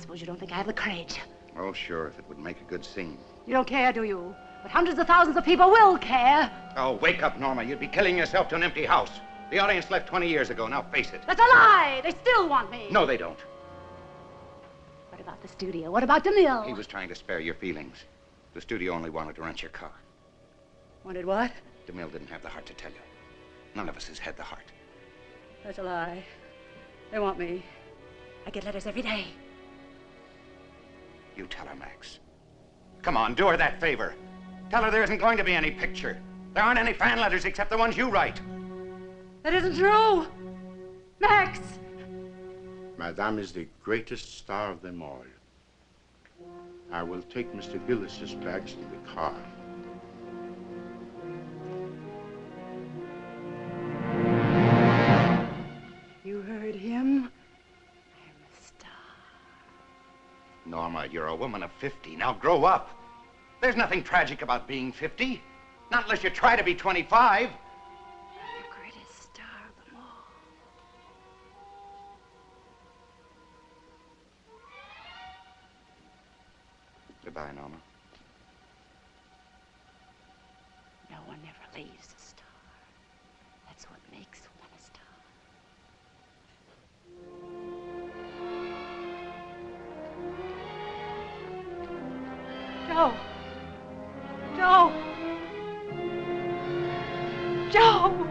suppose you don't think I have the courage. Oh, sure, if it would make a good scene. You don't care, do you? But hundreds of thousands of people will care. Oh, wake up, Norma. You'd be killing yourself to an empty house. The audience left 20 years ago. Now face it. That's a lie. They still want me. No, they don't. What about the studio? What about DeMille? He was trying to spare your feelings. The studio only wanted to rent your car. Wanted what? DeMille didn't have the heart to tell you. None of us has had the heart. That's a lie. They want me. I get letters every day. You tell her, Max. Come on, do her that favor. Tell her there isn't going to be any picture. There aren't any fan letters except the ones you write. That isn't true. Max! Madame is the greatest star of them all. I will take Mr. Gillis's bags to the car. You heard him? I'm a star. Norma, you're a woman of 50. Now grow up. There's nothing tragic about being 50. Not unless you try to be 25. I'm the greatest star of them all. Goodbye, Norma. No one ever leaves a star. That's what makes one a star. Joe. Joe. Joe!